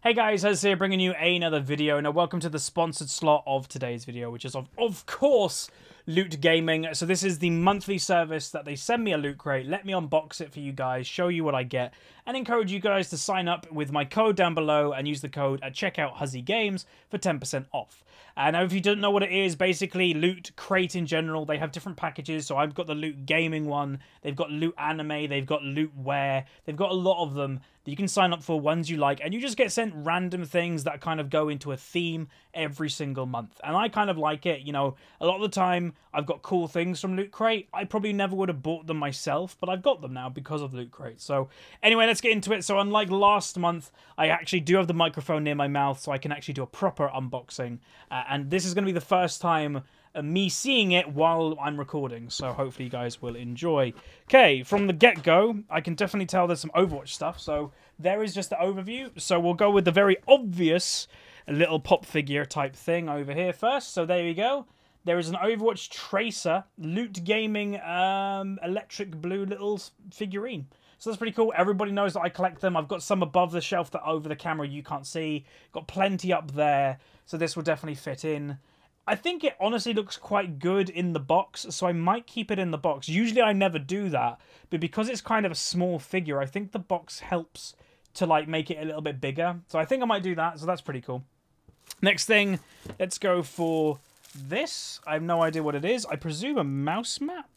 Hey guys, Huzz here bringing you another video, and a welcome to the sponsored slot of today's video, which is of course, Loot Gaming. So this is the monthly service that they send me a loot crate, let me unbox it for you guys, show you what I get, and encourage you guys to sign up with my code down below and use the code at checkout HuzzyGames for 10% off. And if you don't know what it is, basically Loot Crate in general, they have different packages. So I've got the Loot Gaming one, they've got Loot Anime, they've got Loot Wear, they've got a lot of them that you can sign up for, ones you like, and you just get sent random things that kind of go into a theme every single month. And I kind of like it, you know, a lot of the time I've got cool things from Loot Crate. I probably never would have bought them myself, but I've got them now because of Loot Crate. So anyway, let's get into it. So unlike last month, I actually do have the microphone near my mouth so I can actually do a proper unboxing. And this is going to be the first time me seeing it while I'm recording, so hopefully you guys will enjoy. Okay, from the get-go, I can definitely tell there's some Overwatch stuff, so there is just the overview. So we'll go with the very obvious little pop figure type thing over here first. So there we go. There is an Overwatch Tracer, Loot Gaming, electric blue little figurine. So that's pretty cool. Everybody knows that I collect them. I've got some above the shelf that over the camera you can't see. Got plenty up there, so this will definitely fit in. I think it honestly looks quite good in the box, so I might keep it in the box. Usually I never do that, but because it's kind of a small figure, I think the box helps to like make it a little bit bigger. So I think I might do that, so that's pretty cool. Next thing, let's go for this. I have no idea what it is. I presume a mouse map.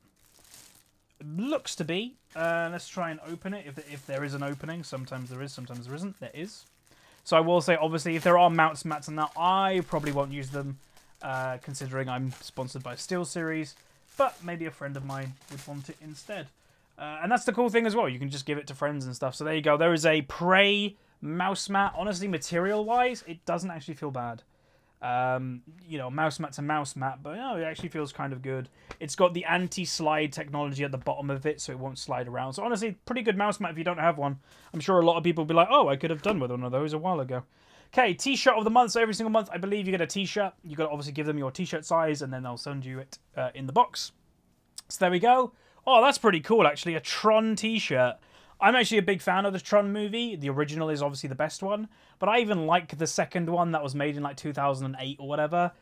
Looks to be. Let's try and open it, if there is an opening. Sometimes there is, sometimes there isn't. There is. So I will say, obviously, if there are mouse maps and that, I probably won't use them. Considering I'm sponsored by SteelSeries, but maybe a friend of mine would want it instead. And that's the cool thing as well. You can just give it to friends and stuff. So there you go. There is a Prey mouse mat. Honestly, material-wise, it doesn't actually feel bad. You know, mouse mat's a mouse mat, but no, it actually feels kind of good. It's got the anti-slide technology at the bottom of it, so it won't slide around. So honestly, pretty good mouse mat if you don't have one. I'm sure a lot of people will be like, oh, I could have done with one of those a while ago. Okay, t-shirt of the month. So every single month, I believe you get a t-shirt. You've got to obviously give them your t-shirt size, and then they'll send you it in the box. So there we go. Oh, that's pretty cool, actually. A Tron t-shirt. I'm actually a big fan of the Tron movie. The original is obviously the best one. But I even like the second one that was made in, like, 2008 or whatever.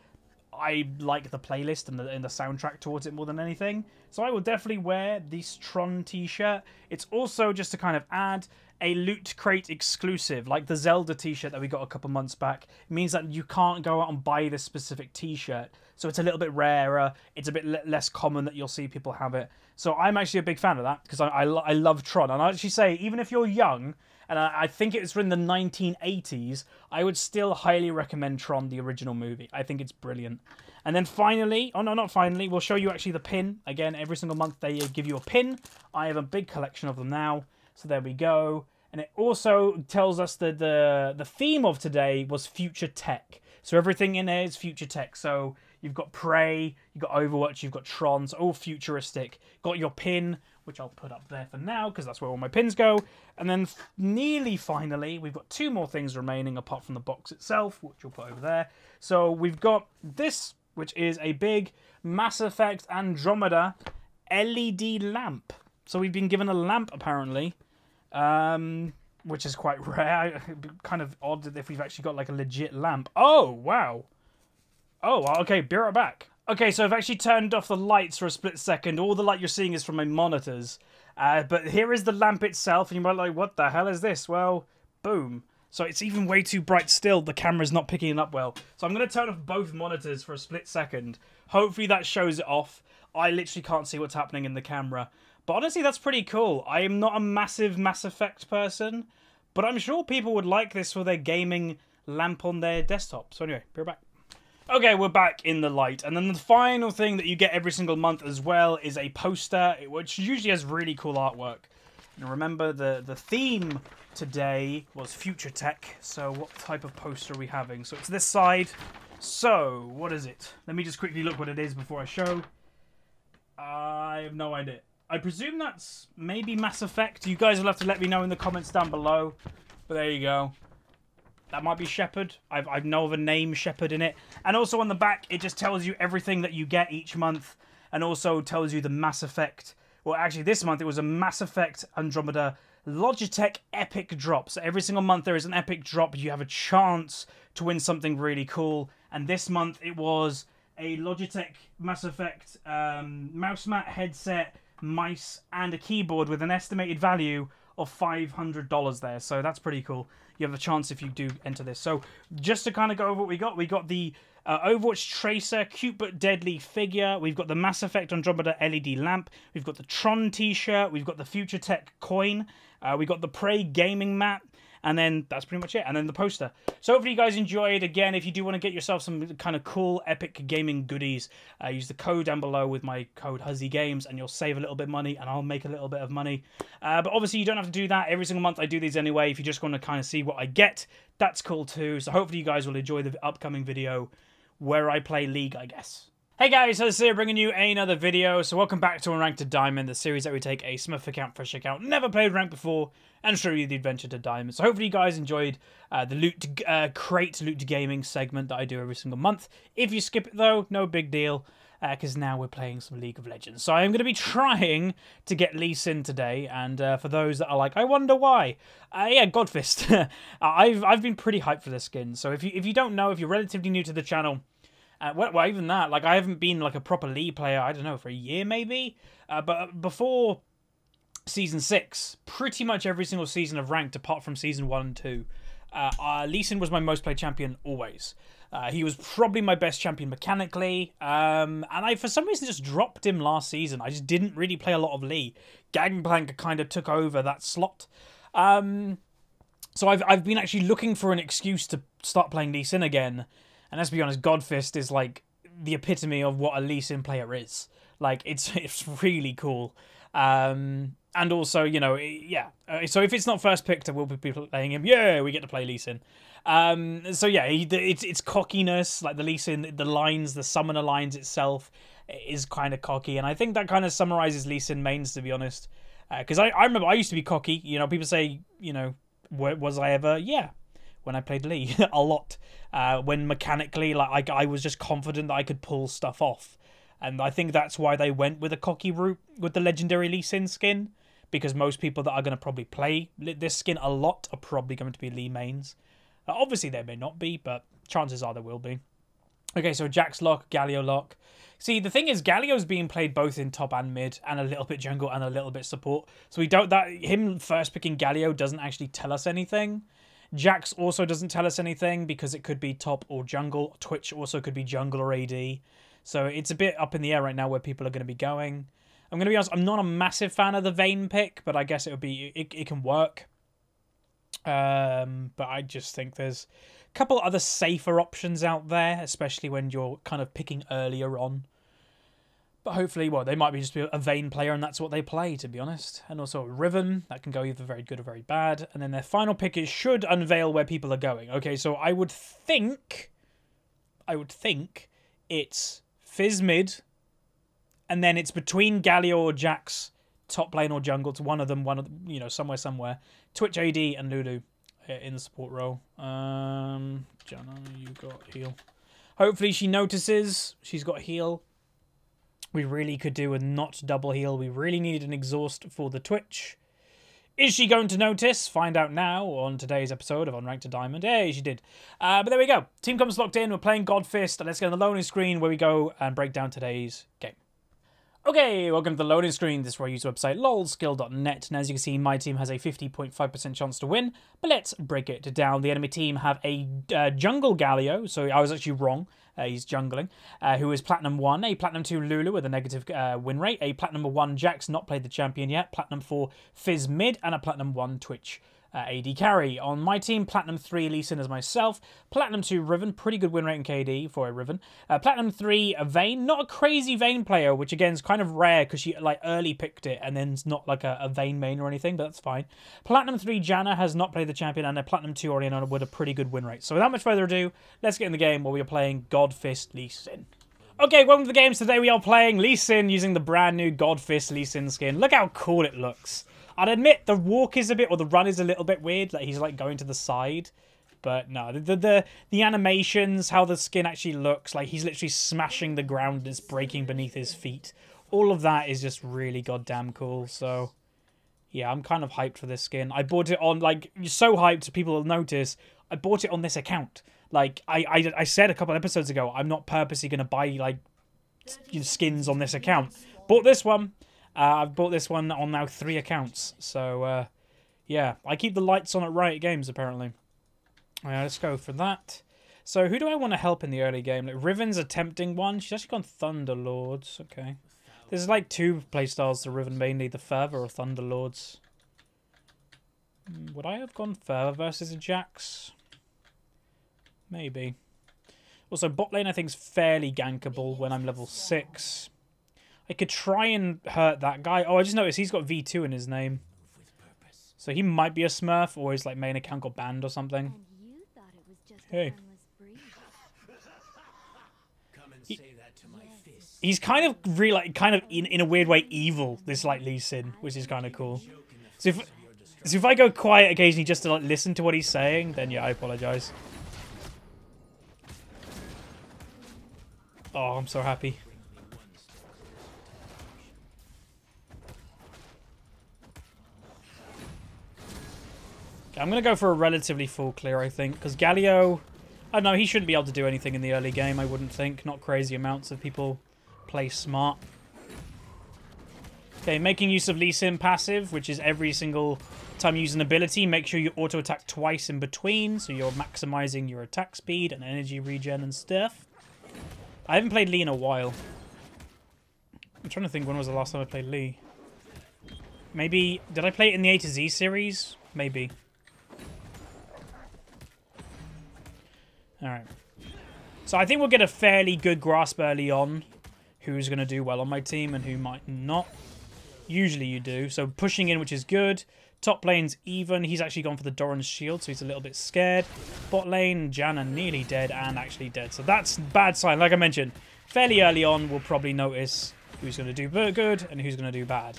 I like the playlist and the soundtrack towards it more than anything. So I will definitely wear this Tron t-shirt. It's also, just to kind of add, a Loot Crate exclusive, like the Zelda t-shirt that we got a couple months back. It means that you can't go out and buy this specific t-shirt, so it's a little bit rarer, it's a bit less common that you'll see people have it. So I'm actually a big fan of that, because I love Tron, and I actually say, even if you're young, and I think it was in the 1980s, I would still highly recommend Tron, the original movie. I think it's brilliant. And then finally, oh no, not finally, we'll show you actually the pin. Again, every single month they give you a pin. I have a big collection of them now. So there we go. And it also tells us that the theme of today was future tech. So everything in there is future tech. So you've got Prey, you've got Overwatch, you've got Tron, so all futuristic. Got your pin, which I'll put up there for now because that's where all my pins go. And then nearly finally, we've got two more things remaining apart from the box itself, which we'll put over there. So we've got this, which is a big Mass Effect Andromeda LED lamp. So we've been given a lamp, apparently. Which is quite rare. It'd be kind of odd if we've actually got like a legit lamp. Oh, wow. Oh, okay, be right back. Okay, so I've actually turned off the lights for a split second. All the light you're seeing is from my monitors. But here is the lamp itself, and you might be like, what the hell is this? Well, boom. So it's even way too bright still. The camera's not picking it up well. So I'm going to turn off both monitors for a split second. Hopefully that shows it off. I literally can't see what's happening in the camera. But honestly, that's pretty cool. I am not a massive Mass Effect person, but I'm sure people would like this for their gaming lamp on their desktop. So anyway, we're back. Okay, we're back in the light. And then the final thing that you get every single month as well is a poster, which usually has really cool artwork. And remember, the theme today was future tech. So what type of poster are we having? So it's this side. So what is it? Let me just quickly look what it is before I show. I have no idea. I presume that's maybe Mass Effect. You guys will have to let me know in the comments down below. But there you go. That might be Shepard. I know of a name Shepard in it. And also on the back, it just tells you everything that you get each month. And also tells you the Mass Effect. well, actually this month it was a Mass Effect Andromeda Logitech epic drop. So every single month there is an epic drop. You have a chance to win something really cool. And this month it was a Logitech Mass Effect mouse mat, headset, mice, and a keyboard with an estimated value of $500 there. So that's pretty cool. You have a chance if you do enter this. So just to kind of go over what we got the Overwatch Tracer, cute but deadly figure. We've got the Mass Effect Andromeda LED lamp. We've got the Tron t-shirt. We've got the Future Tech coin. We got the Prey gaming mat. And then that's pretty much it. And then the poster. So hopefully you guys enjoyed. Again, if you do want to get yourself some kind of cool epic gaming goodies, use the code down below with my code HuzzyGames and you'll save a little bit of money and I'll make a little bit of money. But obviously you don't have to do that. Every single month I do these anyway. If you just want to kind of see what I get, that's cool too. So hopefully you guys will enjoy the upcoming video where I play League, I guess. Hey guys, HuzzyGames here bringing you another video. So welcome back to Unranked to Diamond, the series that we take a Smurf account, fresh account, never played ranked before, and show you the adventure to Diamond. So hopefully you guys enjoyed the Loot Crate, Loot Gaming segment that I do every single month. If you skip it though, no big deal, because now we're playing some League of Legends. So I am going to be trying to get Lee Sin today, and for those that are like, I wonder why, yeah, Godfist. I've been pretty hyped for this skin. So if you don't know, if you're relatively new to the channel. Well, even that, like, I haven't been, like, a proper Lee player, I don't know, for a year, maybe? But before Season 6, pretty much every single season of Ranked, apart from Season 1 and 2, Lee Sin was my most played champion always. He was probably my best champion mechanically, and I, for some reason, just dropped him last season. I just didn't really play a lot of Lee. Gangplank kind of took over that slot. So I've been actually looking for an excuse to start playing Lee Sin again. And let's be honest, Godfist is like the epitome of what a Lee Sin player is. Like, it's really cool. And also, you know, yeah. So if it's not first picked, we'll be playing him. Yeah, we get to play Lee Sin. So yeah, it's cockiness, like the Lee Sin, the lines, the summoner lines itself is kind of cocky. And I think that kind of summarizes Lee Sin mains, to be honest. Because I remember I used to be cocky. You know, people say, you know, was I ever? Yeah. When I played Lee a lot, when mechanically, like I was just confident that I could pull stuff off, and I think that's why they went with a cocky route with the legendary Lee Sin skin, because most people that are going to probably play this skin a lot are probably going to be Lee mains. Obviously, there may not be, but chances are there will be. Okay, so Jax lock, Galio lock. See, the thing is, Galio's being played both in top and mid, and a little bit jungle and a little bit support. So we don't him first picking Galio doesn't actually tell us anything. Jax also doesn't tell us anything because it could be top or jungle. Twitch also could be jungle or AD. So it's a bit up in the air right now where people are going to be going. I'm going to be honest, I'm not a massive fan of the Vayne pick, but I guess it would be it can work. But I just think there's a couple other safer options out there, especially when you're kind of picking earlier on. But hopefully, well, they might be just a Vayne player, and that's what they play, to be honest. And also Riven, that can go either very good or very bad. And then their final pick is should unveil where people are going. Okay, so I would think it's Fizz mid, and then it's between Galio or Jax, top lane or jungle. It's one of them, you know, somewhere. Twitch AD and Lulu in the support role. Jana, you got heal. Hopefully she notices she's got heal. We really could do with not double heal. We really need an exhaust for the Twitch. Is she going to notice? Find out now on today's episode of Unranked to Diamond. Hey, she did. But there we go. Team comes locked in. We're playing Godfist. Let's get on the loading screen where we go and break down today's game. Okay, welcome to the loading screen. This is where I use the website lolskill.net. And as you can see, my team has a 50.5% chance to win. But let's break it down. The enemy team have a jungle Galio. So I was actually wrong. He's jungling, who is Platinum 1, a Platinum 2 Lulu with a negative win rate, a Platinum 1 Jax, not played the champion yet, Platinum 4 Fizz mid, and a Platinum 1 Twitch AD carry. On my team, Platinum 3 Lee Sin as myself, Platinum 2 Riven, pretty good win rate in KD for a Riven, Platinum 3 Vayne, not a crazy Vayne player, which again is kind of rare because she like early picked it and then it's not like a Vayne main or anything, but that's fine. Platinum 3 Janna has not played the champion, and a Platinum 2 Orianna with a pretty good win rate. So without much further ado, let's get in the game where we are playing Godfist Lee Sin. Okay, welcome to the games. Today we are playing Lee Sin using the brand new Godfist Lee Sin skin. Look how cool it looks. I'd admit the walk is a bit, or the run is a little bit weird, like he's like going to the side, but no, the animations, how the skin actually looks, like he's literally smashing the ground and it's breaking beneath his feet. all of that is just really goddamn cool. So yeah, I'm kind of hyped for this skin. I bought it on, like, so hyped people will notice, I bought it on this account. Like, I said a couple episodes ago, I'm not purposely going to buy, like, you know, skins on this account. Bought this one. I've bought this one on now 3 accounts. So, yeah. I keep the lights on at Riot Games, apparently. Yeah, let's go for that. So, who do I want to help in the early game? Like, Riven's a tempting one. She's actually gone Thunderlords. Okay. There's, like, 2 playstyles to Riven, mainly the Fervor or Thunderlords. Would I have gone Fervor versus a Jax? Maybe. Also, bot lane I think is fairly gankable when I'm level 6. I could try and hurt that guy. Oh, I just noticed he's got V2 in his name. So he might be a smurf, or his, like, main account got banned or something. Hey. He's kind of really, like, kind of in a weird way evil, this, like, Lee Sin, which is kind of cool. So if I go quiet occasionally just to, like, listen to what he's saying, then yeah, I apologize. Oh, I'm so happy. Okay, I'm going to go for a relatively full clear, I think, because Galio, I don't know, he shouldn't be able to do anything in the early game, I wouldn't think. Not crazy amounts of people play smart. Okay, making use of Lee Sin passive, which is every single time you use an ability, make sure you auto-attack twice in between, so you're maximizing your attack speed and energy regen and stuff. I haven't played Lee in a while. I'm trying to think when was the last time I played Lee. Maybe... Did I play it in the A to Z series? Maybe. Alright. So I think we'll get a fairly good grasp early on who's going to do well on my team and who might not. Usually you do. So pushing in, which is good. Top lane's even. He's actually gone for the Doran's shield, so he's a little bit scared. Bot lane, Janna nearly dead and actually dead. So that's a bad sign. Like I mentioned, fairly early on, we'll probably notice who's going to do good and who's going to do bad.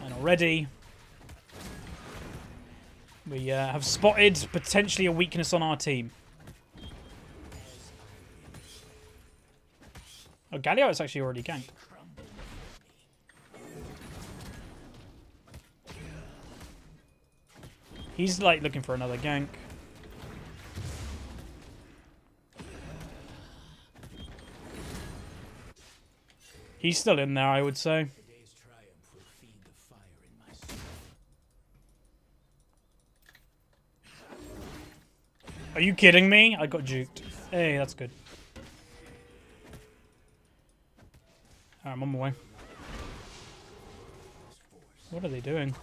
And already, we have spotted potentially a weakness on our team. Oh, Galio is actually already ganked. He's, like, looking for another gank. He's still in there, I would say. Are you kidding me? I got juked. Hey, that's good. Alright, I'm on my way. What are they doing?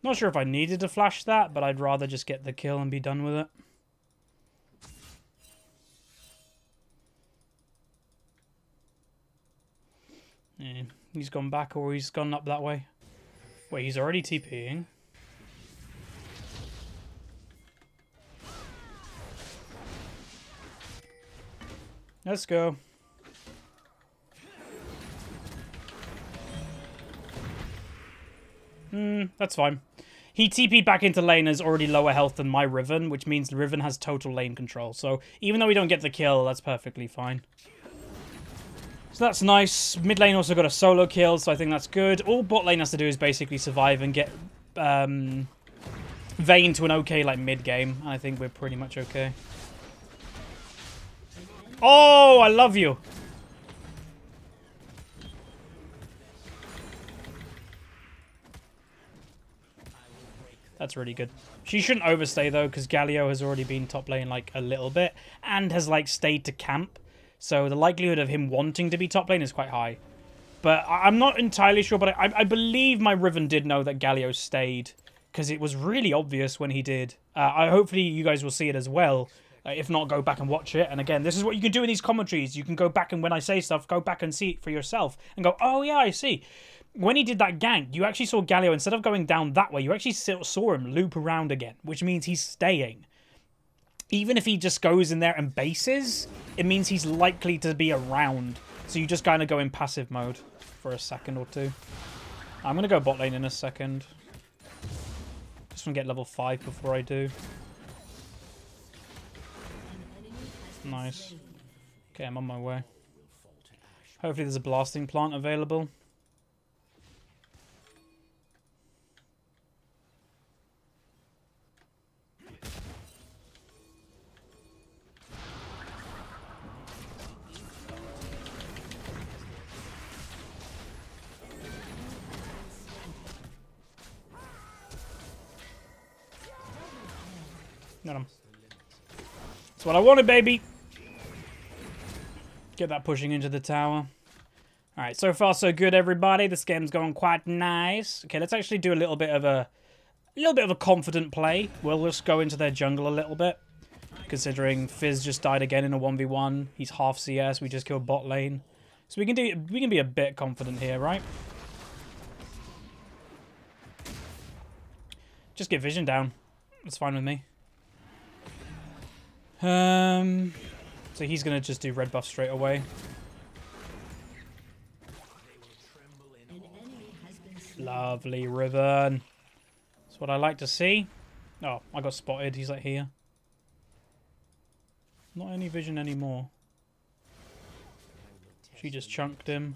Not sure if I needed to flash that, but I'd rather just get the kill and be done with it. Yeah, he's gone back, or he's gone up that way. Wait, he's already TPing. Let's go. That's fine. He TP'd back into lane as already lower health than my Riven, which means the Riven has total lane control. So even though we don't get the kill, that's perfectly fine. So that's nice. Mid lane also got a solo kill, so I think that's good. All bot lane has to do is basically survive and get Vayne to an okay, like, mid game. And I think we're pretty much okay. Oh, I love you. That's really good. She shouldn't overstay, though, because Galio has already been top lane, like, a little bit. And has, like, stayed to camp. So the likelihood of him wanting to be top lane is quite high. But I'm not entirely sure, but I believe my Riven did know that Galio stayed. Because it was really obvious when he did. Hopefully you guys will see it as well. If not, go back and watch it. And again, this is what you can do in these commentaries. You can go back and when I say stuff, go back and see it for yourself. And go, oh, yeah, I see. When he did that gank, you actually saw Galio, instead of going down that way, you actually saw him loop around again, which means he's staying. Even if he just goes in there and bases, it means he's likely to be around. So you just kind of go in passive mode for a second or two. I'm going to go bot lane in a second. Just want to get level 5 before I do. Nice. Okay, I'm on my way. Hopefully there's a blasting plant available. Got him. That's what I wanted, baby! Get that pushing into the tower. Alright, so far so good, everybody. This game's going quite nice. Okay, let's actually do a little bit of a confident play. We'll just go into their jungle a little bit. Considering Fizz just died again in a 1v1. He's half CS, we just killed bot lane. So we can be a bit confident here, right? Just get vision down. That's fine with me. So he's going to just do red buff straight away. Lovely, Riven. That's what I like to see. Oh, I got spotted. He's like here. Not any vision anymore. She just chunked him.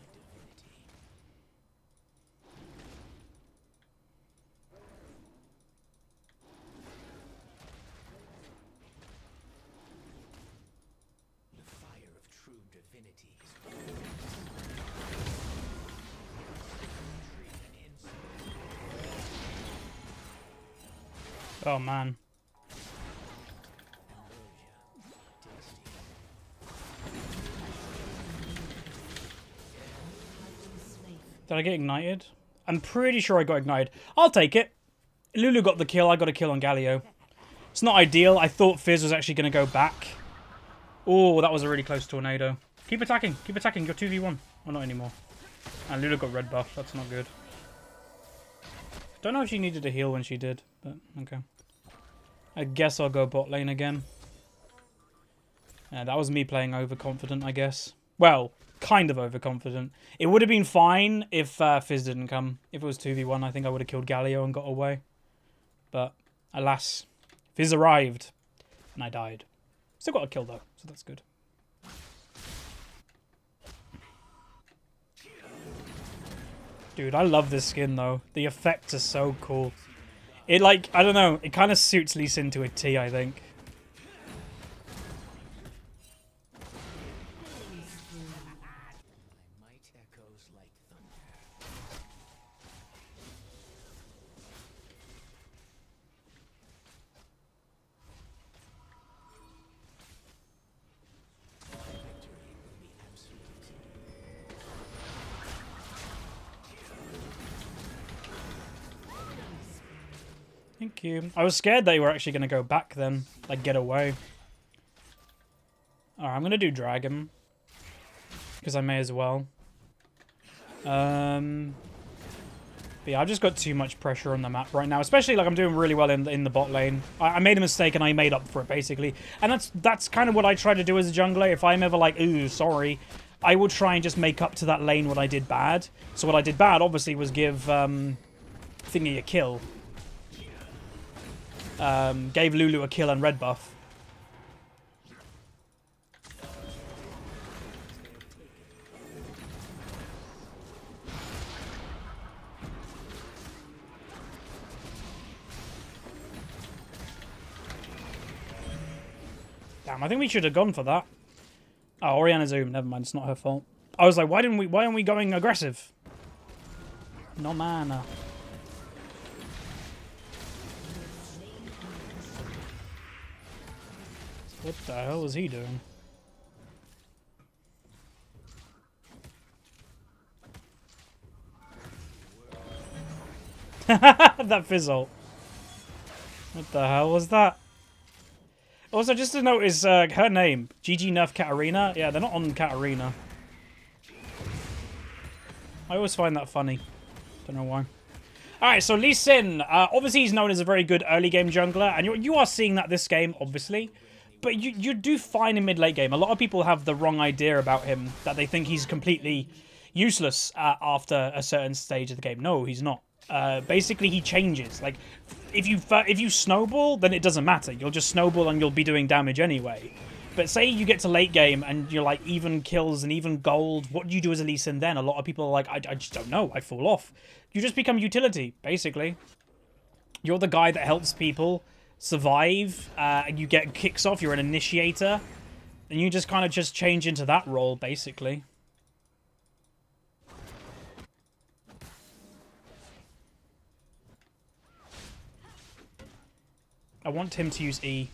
Oh, man. Did I get ignited? I'm pretty sure I got ignited. I'll take it. Lulu got the kill. I got a kill on Galio. It's not ideal. I thought Fizz was actually going to go back. Oh, that was a really close tornado. Keep attacking. Keep attacking. You're 2v1. Well, not anymore. And Lulu got red buff. That's not good. Don't know if she needed a heal when she did, but okay. I guess I'll go bot lane again. Yeah, that was me playing overconfident, I guess. Well, kind of overconfident. It would have been fine if Fizz didn't come. If it was 2v1, I think I would have killed Galio and got away. But, alas, Fizz arrived, and I died. Still got a kill, though, so that's good. Dude, I love this skin, though. The effects are so cool. It, like, I don't know. It kind of suits Lee Sin to a T, I think. Thank you. I was scared they were actually going to go back then. Like, get away. Alright, I'm going to do dragon. Because I may as well. But yeah, I've just got too much pressure on the map right now. Especially, like, I'm doing really well in the bot lane. I made a mistake and I made up for it, basically. And that's kind of what I try to do as a jungler. If I'm ever like, ooh, sorry, I will try and just make up to that lane what I did bad. So what I did bad, obviously, was give Thingy a kill. Gave Lulu a kill and red buff. Damn, I think we should have gone for that. Oh, Orianna zoom. Never mind, it's not her fault. I was like, why aren't we going aggressive? No mana. What the hell is he doing? That Fizz ult. What the hell was that? Also, just to notice her name, GG Nerf Katarina. Yeah, they're not on Katarina. I always find that funny. Don't know why. Alright, so Lee Sin. Obviously, he's known as a very good early game jungler, and you are seeing that this game, obviously. But you do fine in mid-late game. A lot of people have the wrong idea about him. That they think he's completely... useless after a certain stage of the game. No, he's not. Basically, he changes. Like, if you snowball, then it doesn't matter. You'll just snowball and you'll be doing damage anyway. But say you get to late game and you're like even kills and even gold, what do you do as a Lee Sin then? A lot of people are like, I just don't know, I fall off. You just become utility, basically. You're the guy that helps people survive, and you get kicks off, you're an initiator, and you just kind of just change into that role, basically. I want him to use E.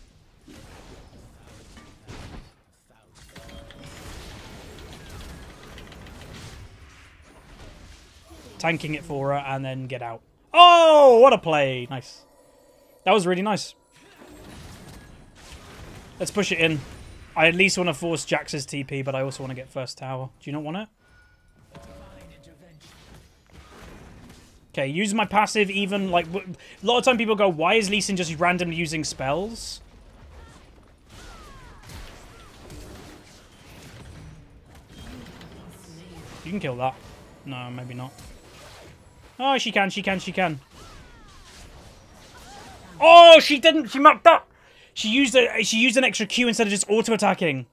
Tanking it for her and then get out. Oh, what a play. Nice. That was really nice. Let's push it in. I at least want to force Jax's TP, but I also want to get first tower. Do you not want it? Okay, use my passive even. Like, a lot of time people go, why is Lee Sin just randomly using spells? You can kill that. No, maybe not. Oh, she can, she can, she can. Oh, she didn't. She mucked up. She used an extra Q instead of just auto-attacking.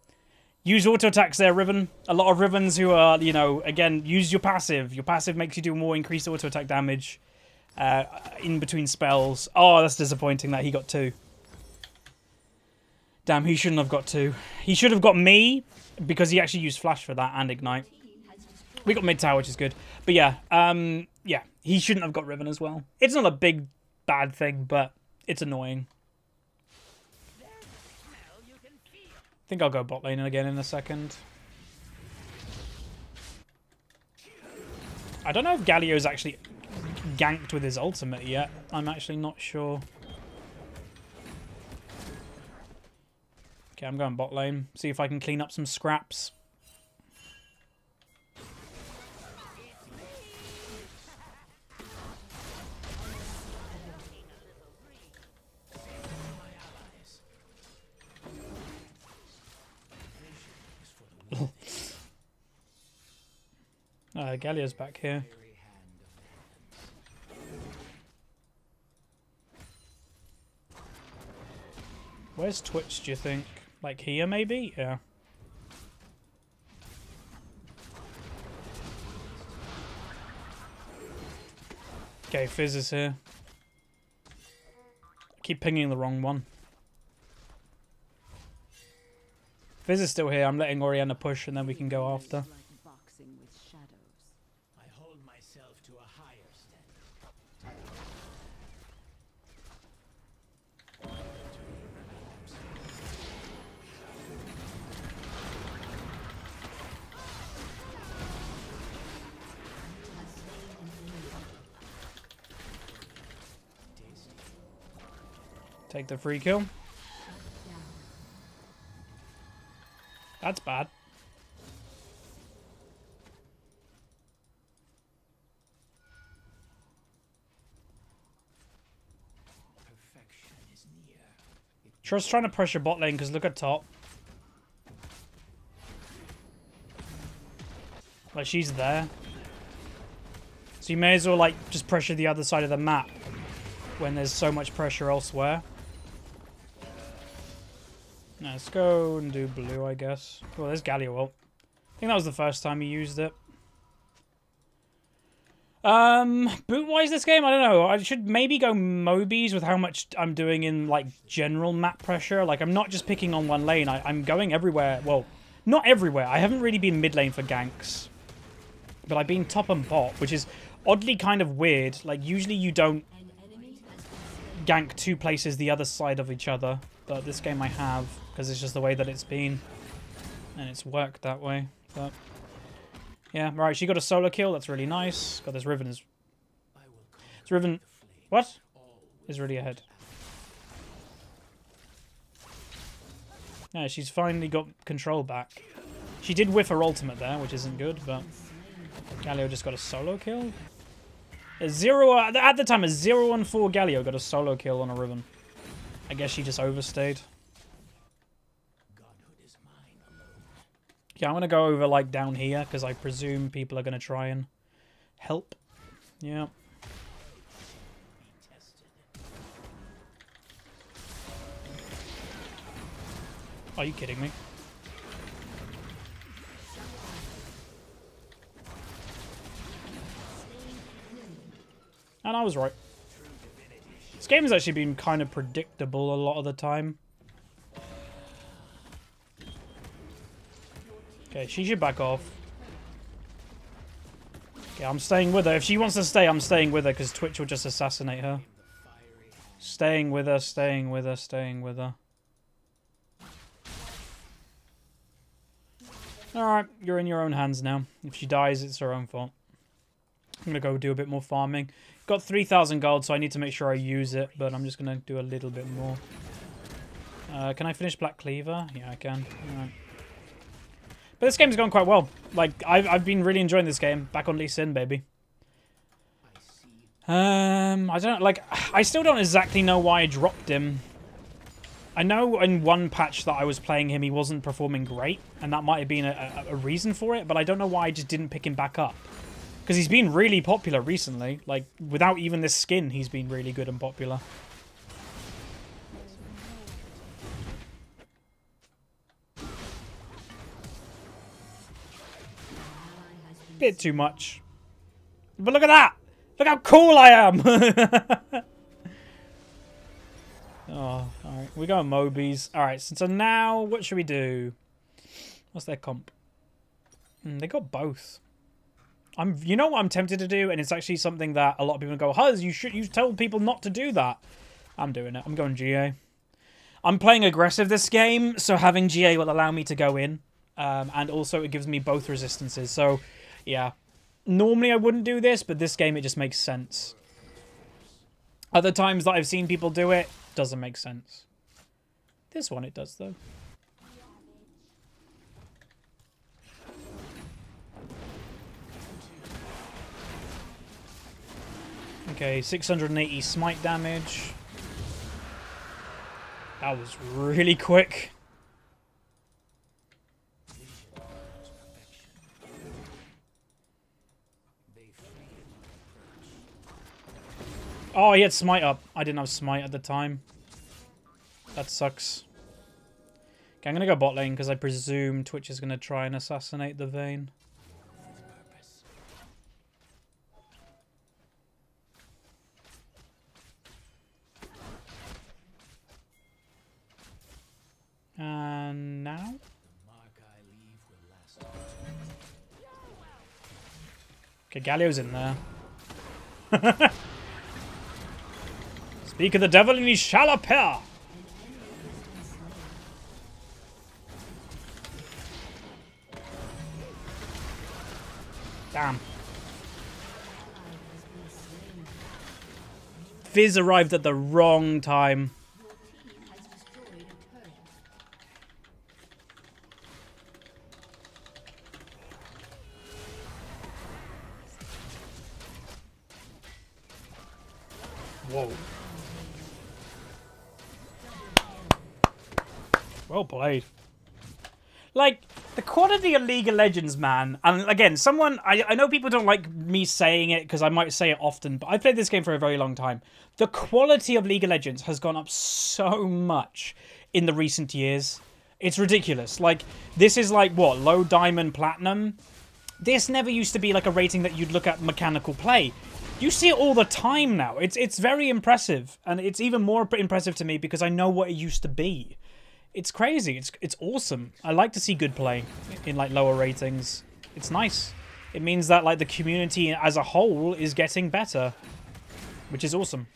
Use auto-attacks there, Riven. A lot of Rivens who are, you know, again, use your passive. Your passive makes you do more increased auto-attack damage in between spells. Oh, that's disappointing that he got two. Damn, he shouldn't have got two. He should have got me because he actually used Flash for that and Ignite. We got mid tower, which is good. But yeah, yeah, he shouldn't have got Riven as well. It's not a big bad thing, but it's annoying. I think I'll go bot lane again in a second. I don't know if Galio's actually ganked with his ultimate yet. I'm actually not sure. Okay, I'm going bot lane. See if I can clean up some scraps. Galio's back here. Where's Twitch, do you think? Like here, maybe? Yeah. Okay, Fizz is here. I keep pinging the wrong one. Fizz is still here. I'm letting Orianna push and then we can go after. Take the free kill. That's bad. Perfection is near. Trust trying to pressure bot lane because look at top. Like she's there. So you may as well like just pressure the other side of the map when there's so much pressure elsewhere. Let's go and do blue, I guess. Well, there's Galio ult. I think that was the first time he used it. Boot-wise this game, I don't know. I should maybe go Mobis with how much I'm doing in, like, general map pressure. Like, I'm not just picking on one lane. I'm going everywhere. Well, not everywhere. I haven't really been mid lane for ganks. But I've been top and bot, which is oddly kind of weird. Like, usually you don't gank two places the other side of each other. But this game I have. Because it's just the way that it's been. And it's worked that way. But yeah, right, she got a solo kill. That's really nice. God, this Riven is... This Riven... What? Is really ahead. Yeah, she's finally got control back. She did whiff her ultimate there, which isn't good, but... Galio just got a solo kill? At the time, a 0-1-4 Galio got a solo kill on a Riven. I guess she just overstayed. Yeah, I'm going to go over, like, down here, because I presume people are going to try and help. Yeah. Are you kidding me? And I was right. This game has actually been kind of predictable a lot of the time. Okay, she should back off. Okay, I'm staying with her. If she wants to stay, I'm staying with her, because Twitch will just assassinate her. Staying with her, staying with her, staying with her. Alright, you're in your own hands now. If she dies, it's her own fault. I'm gonna go do a bit more farming. Got 3,000 gold, so I need to make sure I use it, but I'm just gonna do a little bit more. Can I finish Black Cleaver? Yeah, I can. All right. But this game's going quite well. Like, I've been really enjoying this game. Back on Lee Sin, baby. I don't, like, I still don't exactly know why I dropped him. I know in one patch that I was playing him, he wasn't performing great, and that might have been a reason for it, but I don't know why I just didn't pick him back up. Because he's been really popular recently. Like, without even this skin, he's been really good and popular. Bit too much. But look at that! Look how cool I am! Oh, alright. We're going Mobis. Alright, so now, what should we do? What's their comp? They got both. You know what I'm tempted to do, and it's actually something that a lot of people go, Huzz, you tell people not to do that. I'm doing it. I'm going GA. I'm playing aggressive this game, so having GA will allow me to go in, and also it gives me both resistances. So, yeah, normally I wouldn't do this, but this game it just makes sense. Other times that I've seen people do it, doesn't make sense. This one it does though. Okay, 680 smite damage. That was really quick. Oh, he had smite up. I didn't have smite at the time. That sucks. Okay, I'm going to go bot lane because I presume Twitch is going to try and assassinate the Vayne. And now? Okay, Galio's in there. Speak of the devil and he shall appear! Damn. Fizz arrived at the wrong time. Whoa. Well played. Like, the quality of League of Legends, man. And again, someone... I know people don't like me saying it because I might say it often, but I've played this game for a very long time. The quality of League of Legends has gone up so much in the recent years. It's ridiculous. Like, this is like, what, low diamond platinum? This never used to be like a rating that you'd look at mechanical play. You see it all the time now. It's very impressive. And it's even more impressive to me because I know what it used to be. It's crazy. It's awesome. I like to see good play in, like, lower ratings. It's nice. It means that, like, the community as a whole is getting better, which is awesome.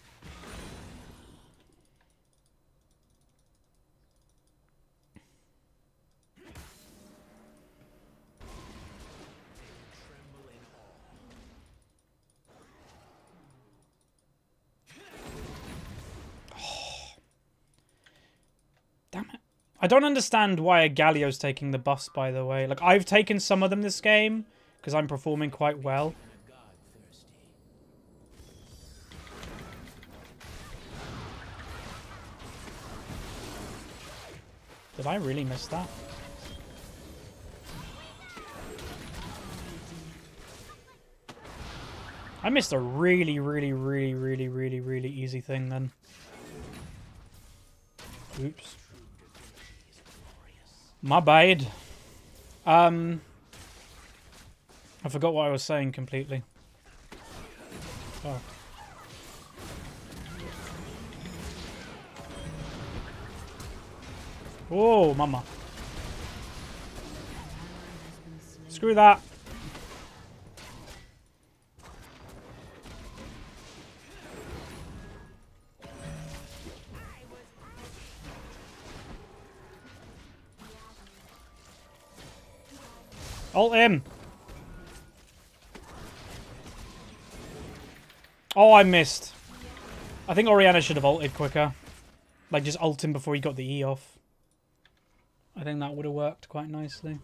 I don't understand why a Galio's taking the buffs, by the way. Like, I've taken some of them this game, because I'm performing quite well. Did I really miss that? I missed a really easy thing then. Oops. My bad. I forgot what I was saying completely. Oh. Oh, mama. Screw that. Ult him. Oh, I missed. I think Orianna should have ulted quicker. Like, just ult him before he got the E off. I think that would have worked quite nicely.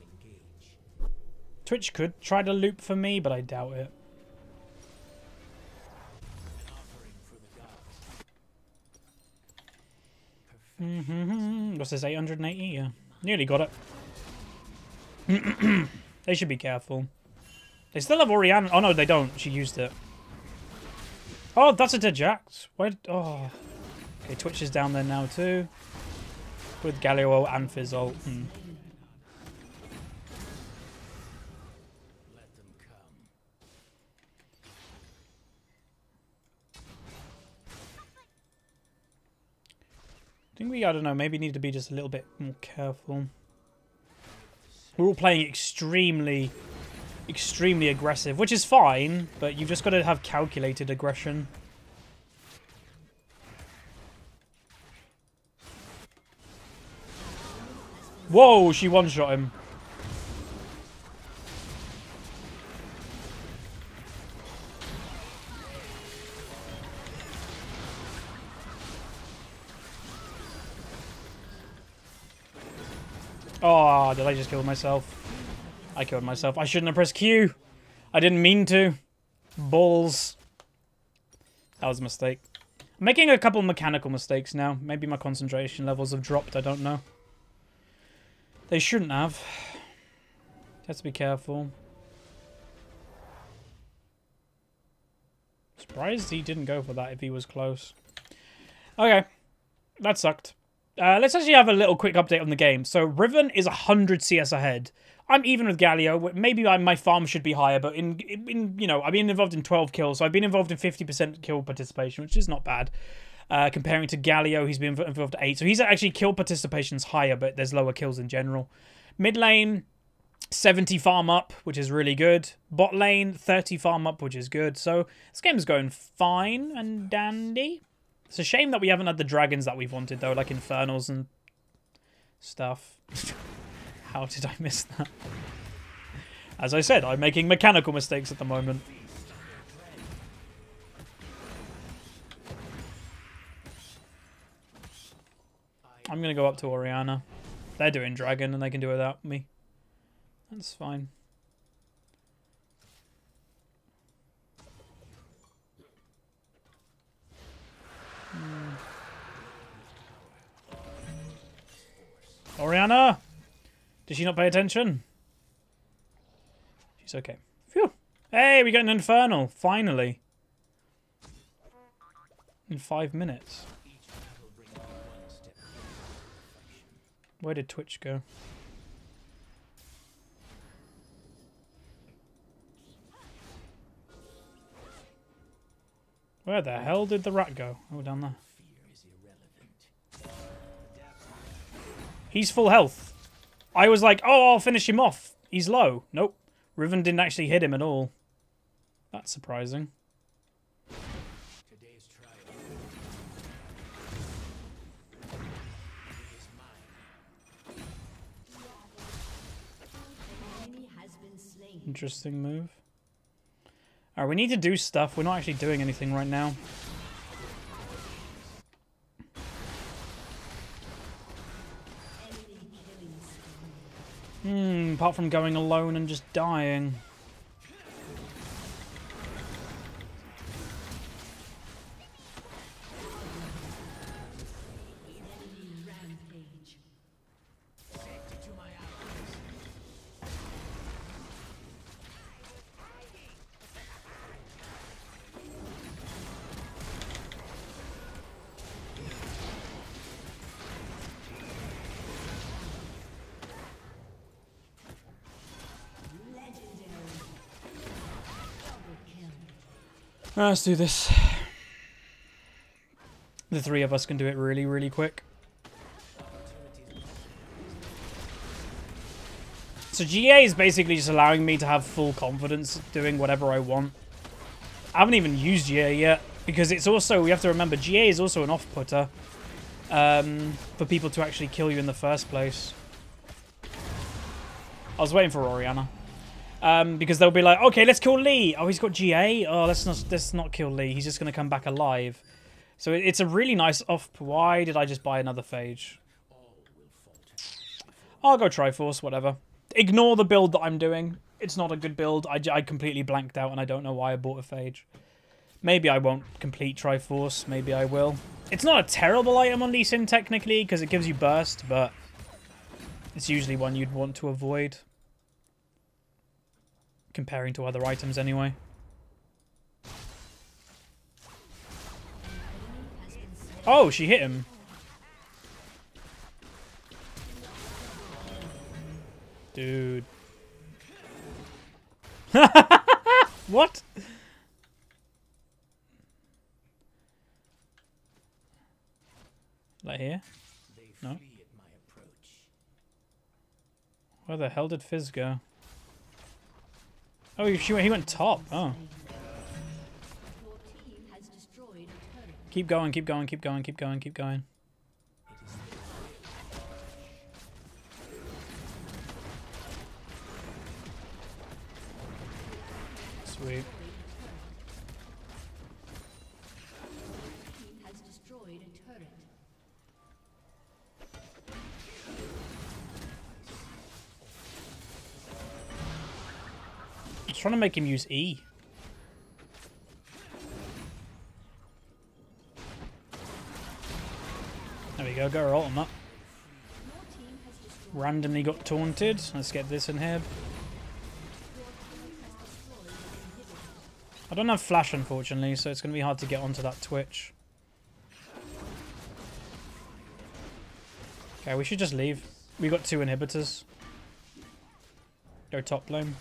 Twitch could try to loop for me, but I doubt it. What's this, 880? Yeah. Nearly got it. They should be careful. They still have Orianna. Oh, no, they don't. She used it. Oh, that's a dead Jax. Where... Oh. Okay, Twitch is down there now, too. With Galio and Fizz ult. I think we, I don't know, maybe need to be just a little bit more careful. We're all playing extremely aggressive, which is fine, but you've just got to have calculated aggression. Whoa, she one-shot him. Oh, did I just kill myself? I killed myself. I shouldn't have pressed Q. I didn't mean to. Balls. That was a mistake. I'm making a couple mechanical mistakes now. Maybe my concentration levels have dropped. I don't know. They shouldn't have. Have to be careful. Surprised he didn't go for that if he was close. Okay. That sucked. Let's actually have a little quick update on the game. So Riven is 100 CS ahead. I'm even with Galio. Maybe my farm should be higher, but in you know, I've been involved in 12 kills. So I've been involved in 50% kill participation, which is not bad. Comparing to Galio, he's been involved at 8. So he's actually kill participation's higher, but there's lower kills in general. Mid lane, 70 farm up, which is really good. Bot lane, 30 farm up, which is good. So this game's going fine and dandy. It's a shame that we haven't had the dragons that we've wanted, though, like Infernals and stuff. How did I miss that? As I said, I'm making mechanical mistakes at the moment. I'm going to go up to Orianna. They're doing dragon and they can do it without me. That's fine. Orianna! Did she not pay attention? She's okay. Phew! Hey, we got an Infernal, finally. In 5 minutes. Where did Twitch go? Where the hell did the rat go? Oh, down there. He's full health. I was like, oh, I'll finish him off. He's low. Nope. Riven didn't actually hit him at all. That's surprising. Interesting move. Alright, we need to do stuff. We're not actually doing anything right now. Apart from going alone and just dying. Right, let's do this. The three of us can do it really, really quick. So GA is basically just allowing me to have full confidence doing whatever I want. I haven't even used GA yet, because it's also, we have to remember, GA is also an off-putter for people to actually kill you in the first place. I was waiting for Orianna. Because they'll be like, okay, let's kill Lee. Oh, he's got GA. Oh, let's not kill Lee. He's just going to come back alive. So it's a really nice off. Why did I just buy another phage? I'll go Triforce, whatever. Ignore the build that I'm doing. It's not a good build. I completely blanked out and I don't know why I bought a phage. Maybe I won't complete Triforce. Maybe I will. It's not a terrible item on Lee Sin technically because it gives you burst, but it's usually one you'd want to avoid. Comparing to other items anyway. Oh, she hit him. Dude. What? Like here? No. Where the hell did Fizz go? Oh, he went top. Oh. Keep going, keep going, keep going, keep going, keep going. Sweet. Trying to make him use E. There we go, got her ult on that. Randomly got taunted. Let's get this in here. I don't have flash, unfortunately, so it's going to be hard to get onto that Twitch. Okay, we should just leave. We got two inhibitors. Go top lane.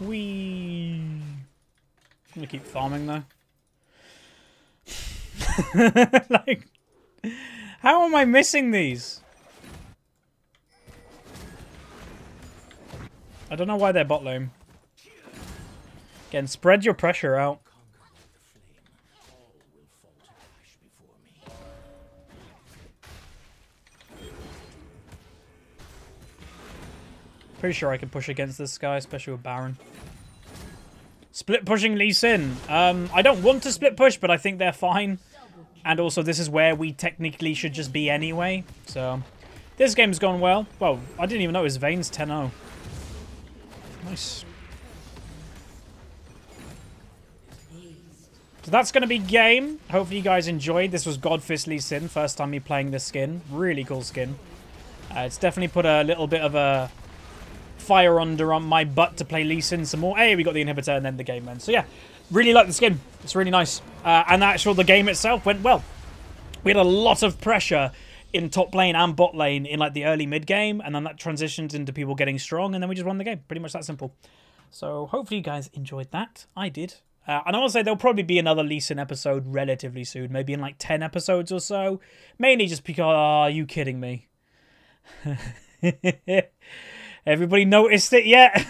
Wee. I'm gonna keep farming though. Like, how am I missing these? I don't know why they're bot lane. Again, spread your pressure out. Pretty sure I can push against this guy, especially with Baron. Split pushing Lee Sin. I don't want to split push, but I think they're fine. And also, this is where we technically should just be anyway. So, this game's gone well. Well, I didn't even notice Vayne's 10-0. Nice. So that's going to be game. Hopefully you guys enjoyed. This was Godfist Lee Sin. First time me playing this skin. Really cool skin. It's definitely put a little bit of a fire under on my butt to play Lee Sin some more. Hey, we got the inhibitor and then the game ends. So yeah, really like the skin. It's really nice. And actually the game itself went well. We had a lot of pressure in top lane and bot lane in like the early mid game, and then that transitioned into people getting strong, and then we just won the game. Pretty much that simple. So hopefully you guys enjoyed that. I did. And I want to say there'll probably be another Lee Sin episode relatively soon, maybe in like 10 episodes or so. Mainly just because, are you kidding me? Everybody noticed it yet?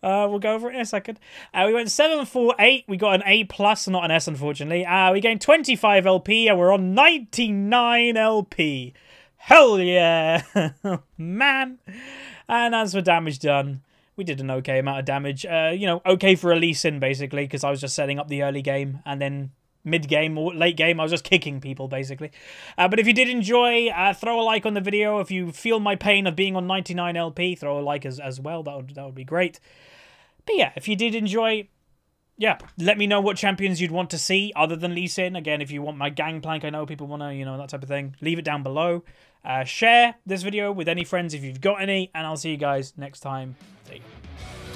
We'll go over it in a second. We went 748. We got an A+, not an S, unfortunately. We gained 25 LP, and we're on 99 LP. Hell yeah! Man! And as for damage done, we did an okay amount of damage. You know, okay for a Lee Sin, basically, because I was just setting up the early game, and then mid-game or late-game, I was just kicking people, basically. But if you did enjoy, throw a like on the video. If you feel my pain of being on 99 LP, throw a like as well. That would be great. But yeah, if you did enjoy, yeah, let me know what champions you'd want to see other than Lee Sin. Again, if you want my Gangplank, I know people want to, you know, that type of thing. Leave it down below. Share this video with any friends if you've got any, and I'll see you guys next time. See you.